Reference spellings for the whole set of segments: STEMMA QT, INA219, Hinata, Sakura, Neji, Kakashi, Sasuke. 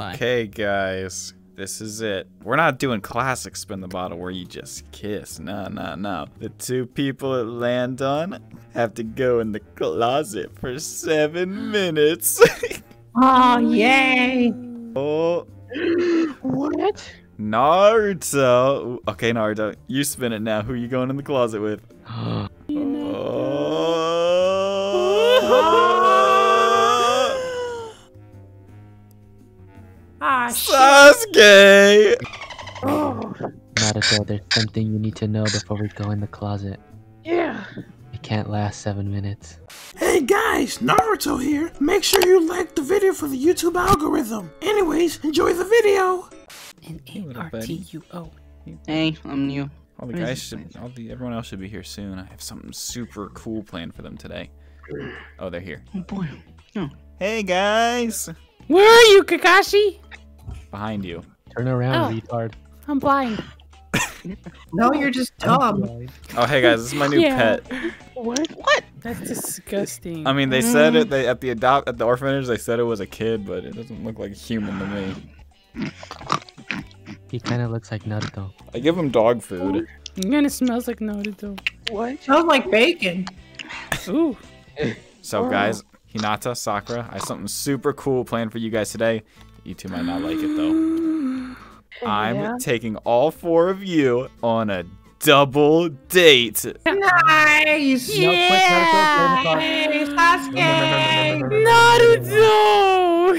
Bye. Okay, guys. This is it. We're not doing classic spin the bottle where you just kiss. No, no, no. The two people it land on have to go in the closet for 7 minutes. Oh, yay. Oh. What? Naruto. Okay, Naruto, you spin it now. Who are you going in the closet with? Sasuke! Oh. Naruto, there's something you need to know before we go in the closet. Yeah. It can't last 7 minutes. Hey guys, Naruto here. Make sure you like the video for the YouTube algorithm. Anyways, enjoy the video. N-A-R-T-U-O. Hey, I'm new. All the guys should, everyone else should be here soon. I have something super cool planned for them today. Oh, they're here. Oh boy. Oh. Hey guys. Where are you, Kakashi? Behind you. Turn around, retard. I'm blind. No, you're just dumb. Oh, hey guys, this is my new pet. What? What? That's disgusting. I mean, they said it. They at the orphanage, they said it was a kid, but it doesn't look like a human to me. He kind of looks like Naruto. I give him dog food. It kind of smells like Naruto. What? It smells like bacon. Ooh. So guys, Hinata, Sakura, I have something super cool planned for you guys today. You two might not like it though. I'm taking all four of you on a double date. Nice! No, quick, Sasuke! Naruto!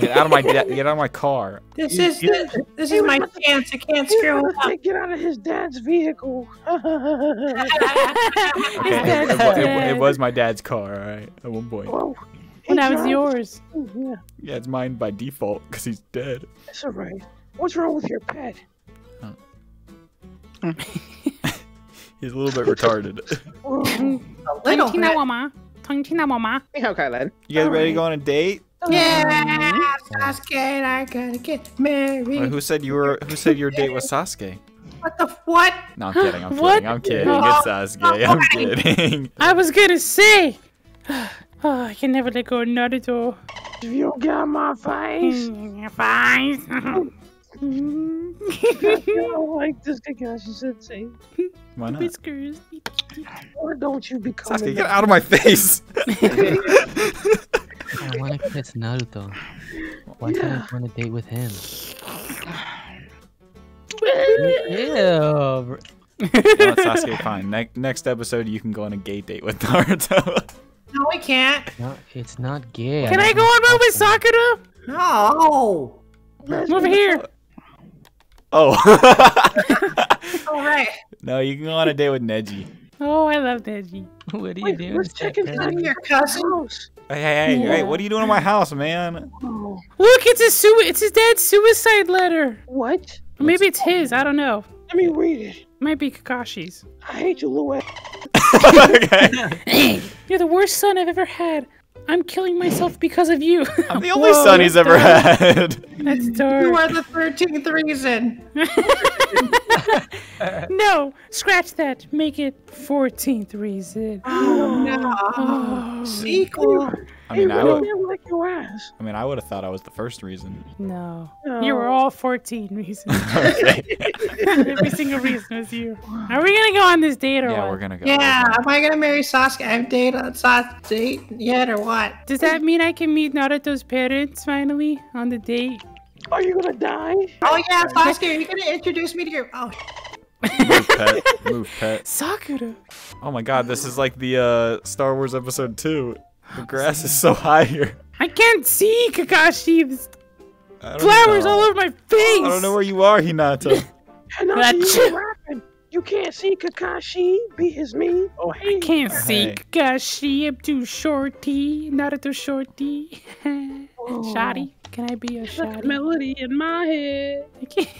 Get out of my car. This is my chance. I can't screw up. Get out of his dad's vehicle. It was my dad's car, alright? At one point. Whoa. Well, now it's yours. Oh, yeah. Yeah, it's mine by default because he's dead. That's alright. What's wrong with your pet? Huh. He's a little bit retarded. Okay, then. You guys ready to go on a date? Yeah, Sasuke and I gotta get married. Wait, who said you were? Who said your date was Sasuke? What the what? No, I'm kidding. I'm kidding. I'm kidding. No. It's Sasuke. No, I'm kidding. I was gonna say. Oh, I can never let go of Naruto. You got my face. Your face. I don't like this Kakashi sensei. Why not? Whiskers. Or don't you become Sasuke, get out of my face. I want to kiss Naruto. Why can't I want to date with him? Ew. No, Sasuke, fine. Next episode, you can go on a gay date with Naruto. No, I can't. No, it's not gay. Can I go on one with Sakura? No. Let's over here. Oh. All right. No, you can go on a date with Neji. Oh, I love Neji. What are you doing? Let's check out your cousins. Hey, hey, hey! What are you doing in my house, man? Oh. Look, it's his dad's suicide letter. What? Or maybe it's his. I don't know. Let me read it. Might be Kakashi's. I hate you, Louie. Okay. You're the worst son I've ever had. I'm killing myself because of you. I'm the only son he's ever had. That's dark. You are the 13th reason. No, scratch that. Make it 14th reason. Oh, no. Oh, sequel. I mean, I would have thought I was the first reason. No. You were all 14 reasons. Every single reason was you. Are we going to go on this date or what? Yeah, we're going to go. Yeah, am I going to marry Sasuke? I've dated on Sasuke's date yet or what? Does that mean I can meet Naruto's parents finally on the date? Are you going to die? Oh, yeah, Sasuke, are you going to introduce me to your... Oh. Move, pet. Move, pet. Sakura. Oh, my God. This is like the Star Wars Episode 2. The grass is so high here. I can't see, Kakashi. There's flowers all over my face. I don't know where you are, Hinata. Hinata, you can't see Kakashi. Be his me. Oh, hey. I can't see Kakashi. I'm too shorty. Naruto shorty. Shotty. Can I be a shotty? Melody in my head. I can't.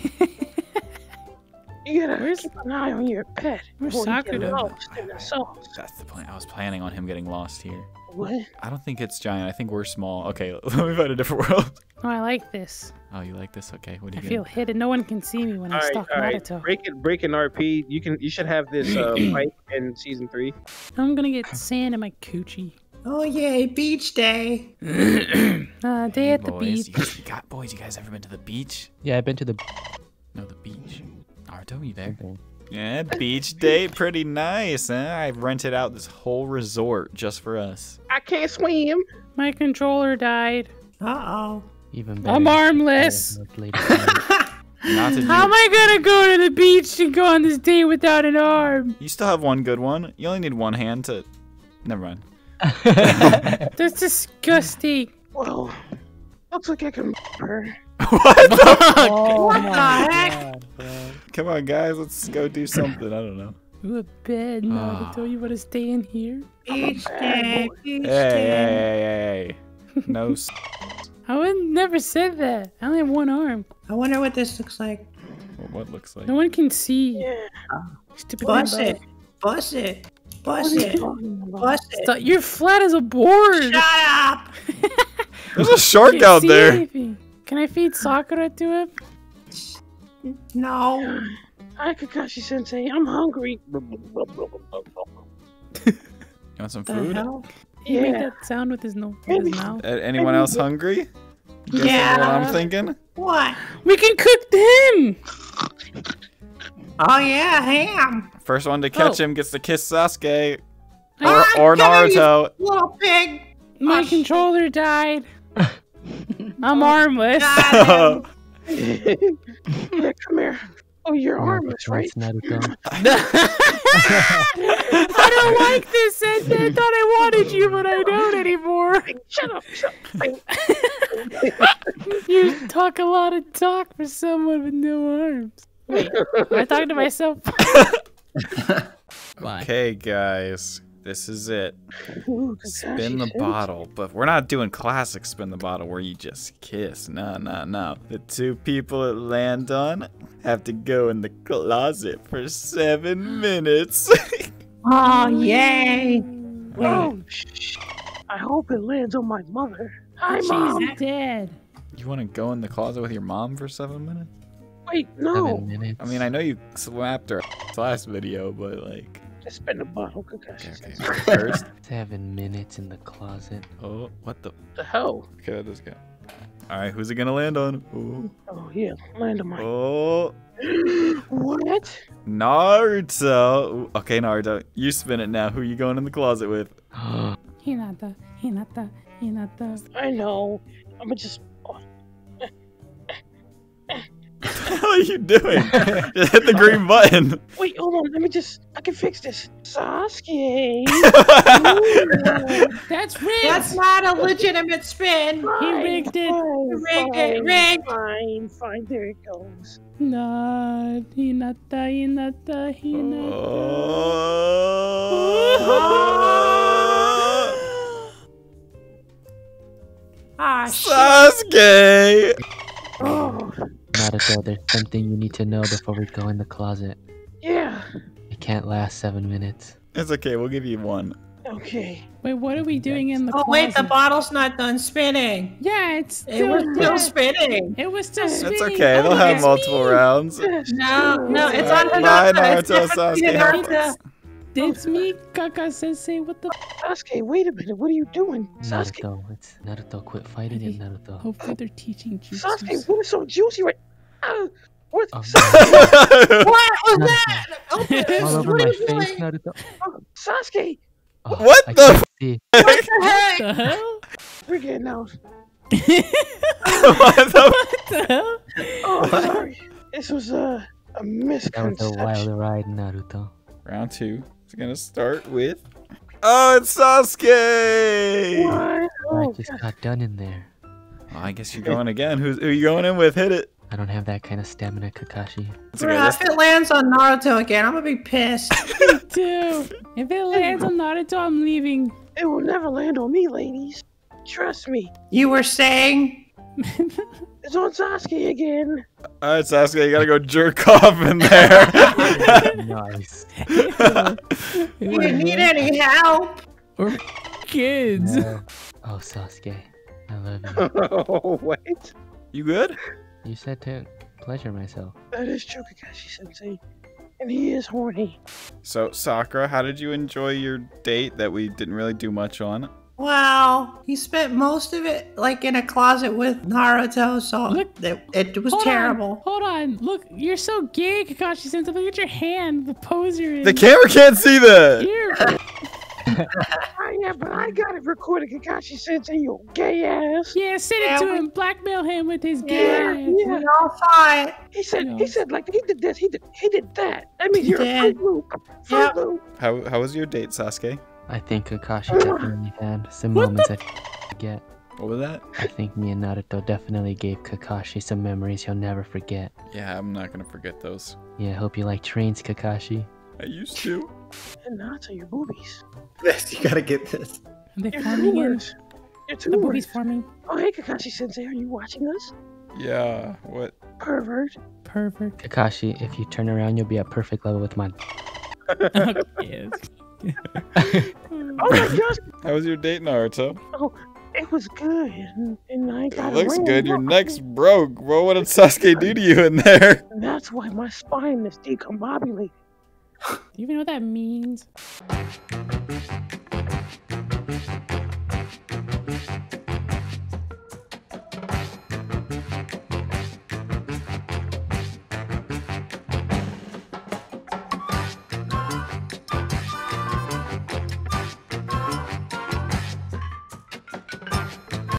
You gotta keep an eye on your pet. Where's Sakura? That's the plan. I was planning on him getting lost here. What? I don't think it's giant. I think we're small. Okay, let me find a different world. Oh, I like this. Oh, you like this? Okay. What do you I feel hidden. No one can see me when I'm stuck Naruto. Breaking RP. You should have this fight in season 3. I'm gonna get sand in my coochie. Oh yay, beach day. Day at the boys. Beach. Boys, you guys ever been to the beach? Yeah, I've been to the... No, the beach. Naruto, you there? Okay. Yeah, beach day, pretty nice, huh? I've rented out this whole resort just for us. I can't swim. My controller died. Uh-oh. Even better. I'm armless. How am I gonna go to the beach and go on this day without an arm? You still have one good one. You only need one hand to... Never mind. That's disgusting. Whoa. Looks like I can... What the fuck? Oh, what the heck? God, come on, guys. Let's go do something. I don't know. Ooh, a bed. Naruto, you want to stay in here? Beach day. Hey, hey, hey. No s***. I would never said that. I only have one arm. I wonder what this looks like. Well, what looks like? No one can see. Yeah. Bust it. Bust it. Bust it. Bust it. Stop. You're flat as a board. Shut up. There's a shark out there. Anything. Can I feed Sakura to him? No. Hi, Kakashi Sensei. I'm hungry. You want some food? He made that sound with his mouth. Anyone else hungry? Yeah. What I'm thinking? What? We can cook him! Oh, yeah, ham. First one to catch him gets to kiss Sasuke. Or Naruto. Little pig. My controller died. I'm armless. Oh. Come here. Oh, you're armless, right? I don't like this, Sensei. I thought I wanted you, but I don't anymore. Shut up. Shut up. You talk a lot of talk for someone with no arms. Wait, I talk to myself. Okay, guys. This is it. Ooh, spin the bottle. But we're not doing classic spin the bottle where you just kiss. No, no, no. The two people it land on have to go in the closet for 7 minutes. Oh, yay. Oh, I hope it lands on my mother. Hi, Mom. She's dead. You want to go in the closet with your mom for 7 minutes? Wait, no. 7 minutes. I mean, I know you slapped her last video, but like... Just spin the bottle, Kakashi. Okay, first. 7 minutes in the closet. Oh, what the hell? Okay, that does go. All right, who's it gonna land on? Ooh. Oh, yeah, land on mine. Oh. What? Naruto. Okay, Naruto, you spin it now. Who are you going in the closet with? Hinata, Hinata, Hinata. I know. I'm gonna just... What the hell are you doing? Just hit the green button. Wait, hold on. Let me just... I can fix this. Sasuke. That's rigged. That's not a legitimate spin. Fine, he rigged it. Fine, rigged. Fine. There it goes. Nah, Hinata. Oh. Ah, Sasuke. Oh. Naruto, there's something you need to know before we go in the closet. Yeah. It can't last 7 minutes. It's okay. We'll give you one. Okay. Wait, what are we doing in the closet? Oh, wait. The bottle's not done spinning. Yeah, it was still spinning. It was still spinning. It's okay. They'll have multiple rounds. No. It's on Hinata. Naruto, Sasuke. It's me, Kaka Sensei. What the Sasuke, wait a minute. What are you doing? Sasuke. Naruto, Naruto, quit fighting it, Naruto. Hopefully they're teaching juices. Sasuke, what is so juicy right now? What? Sasuke, what was that? Open it. What are you doing? Naruto. Sasuke. Oh, what the f***? What the heck? What the hell? We're getting out. What the hell? Oh, sorry. This was a misconception. That was a wild ride, Naruto. Round two. It's gonna start with... Oh, it's Sasuke! What? Oh, I just got done in there. Well, I guess you're going again. Who are you going in with? Hit it. I don't have that kind of stamina, Kakashi. Bro, if it lands on Naruto again, I'm gonna be pissed. Me too. If it lands on Naruto, I'm leaving. It will never land on me, ladies. Trust me. You were saying... It's on Sasuke again. Alright, Sasuke, you gotta go jerk off in there. Nice. You didn't need any help. We're kids. No. Oh, Sasuke, I love you. Oh, wait. You good? You said to pleasure myself. That is true, Kakashi Sensei. And he is horny. So, Sakura, how did you enjoy your date that we didn't really do much on? Wow, he spent most of it like in a closet with Naruto, so look, it was terrible. Hold on, look, you're so gay, Kakashi Sensei. Look at your hand, the poser is. The camera can't see that. Yeah, but I got it recorded, Kakashi Sensei, you gay ass. Yeah, send it to him, blackmail him with his gay ass. Yeah, we all saw it. He said, like, he did this, he did that. I mean, you're a fruit loop. How was your date, Sasuke? I think Kakashi definitely had some moments I forget. What was that? I think me and Naruto definitely gave Kakashi some memories he'll never forget. Yeah, I'm not gonna forget those. Yeah, I hope you like trains, Kakashi. I used to. And Naruto, your boobies. Yes, you gotta get this. They're forming in. The boobies forming. Oh, hey, Kakashi-sensei, are you watching us? Yeah, what? Pervert. Pervert. Kakashi, if you turn around, you'll be at perfect level with my... Yes. Oh my gosh! How was your date, Naruto? Oh, it was good. And I got it looks good. Your neck's broke, bro. What did Sasuke do to you in there? And that's why my spine is discombobulated. Do you even know what that means?